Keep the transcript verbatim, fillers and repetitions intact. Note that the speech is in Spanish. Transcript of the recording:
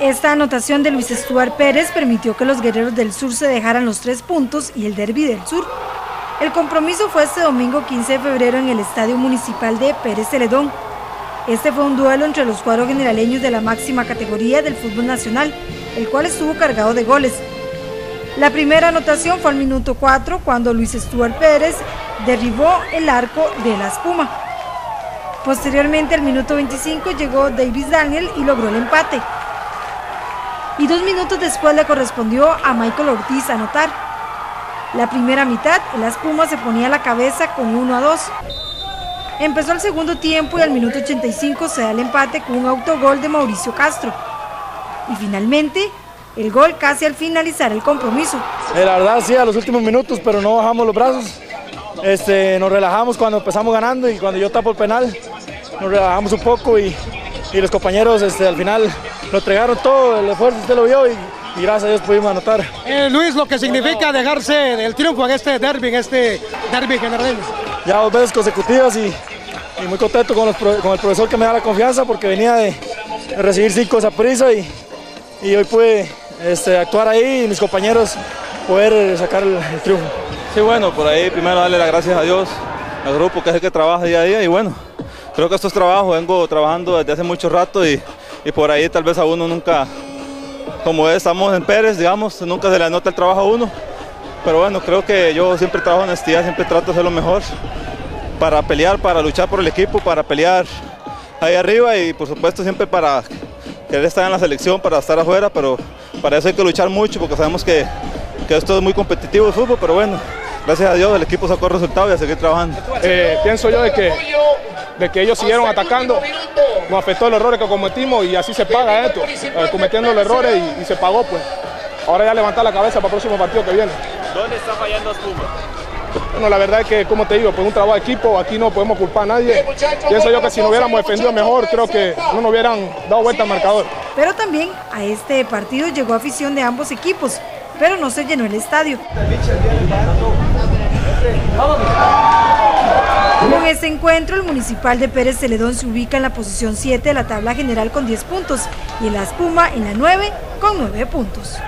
Esta anotación de Luis Stewart Pérez permitió que los Guerreros del Sur se dejaran los tres puntos y el Derby del Sur. El compromiso fue este domingo quince de febrero en el Estadio Municipal de Pérez Zeledón. Este fue un duelo entre los cuadros generaleños de la máxima categoría del fútbol nacional, el cual estuvo cargado de goles. La primera anotación fue al minuto cuatro, cuando Luis Stewart Pérez derribó el arco de la Puma. Posteriormente, al minuto veinticinco, llegó Davis Daniel y logró el empate. Y dos minutos después le correspondió a Michael Ortiz anotar. La primera mitad, el A S Puma se ponía a la cabeza con uno a dos. Empezó el segundo tiempo y al minuto ochenta y cinco se da el empate con un autogol de Mauricio Castro. Y finalmente, el gol casi al finalizar el compromiso. Eh, la verdad sí, a los últimos minutos, pero no bajamos los brazos. Este, nos relajamos cuando empezamos ganando y cuando yo tapo el penal, nos relajamos un poco y, y los compañeros este, al final... Lo entregaron todo, el esfuerzo usted lo vio y, y gracias a Dios pudimos anotar. Eh, Luis, lo que significa dejarse el triunfo en este derbi, en este derbi generaleño. Ya dos veces consecutivas y, y muy contento con, los, con el profesor que me da la confianza porque venía de, de recibir cinco esa prisa y, y hoy pude este, actuar ahí y mis compañeros poder sacar el, el triunfo. Sí, bueno, por ahí primero darle las gracias a Dios, al grupo que es el que trabaja día a día y bueno, creo que esto es trabajo, vengo trabajando desde hace mucho rato y Y por ahí tal vez a uno nunca, como estamos en Pérez, digamos, nunca se le anota el trabajo a uno. Pero bueno, creo que yo siempre trabajo en honestidad, siempre trato de hacer lo mejor para pelear, para luchar por el equipo, para pelear ahí arriba y por supuesto siempre para querer estar en la selección, para estar afuera, pero para eso hay que luchar mucho porque sabemos que, que esto es muy competitivo el fútbol, pero bueno, gracias a Dios el equipo sacó el resultado y a seguir trabajando. Eh, pienso yo de que, de que ellos siguieron atacando. Nos afectó los errores que cometimos y así se paga esto, eh, cometiendo los errores y, y se pagó pues. Ahora ya levantar la cabeza para el próximo partido que viene. ¿Dónde está fallando a Puma? Bueno, la verdad es que, como te digo, pues un trabajo de equipo, aquí no podemos culpar a nadie. Pienso yo que si nos hubiéramos defendido mejor, creo que no nos hubieran dado vuelta al marcador. Pero también a este partido llegó afición de ambos equipos, pero no se llenó el estadio. Con este encuentro, el Municipal de Pérez Zeledón se ubica en la posición siete de la tabla general con diez puntos y el A S Puma en la nueve con nueve puntos.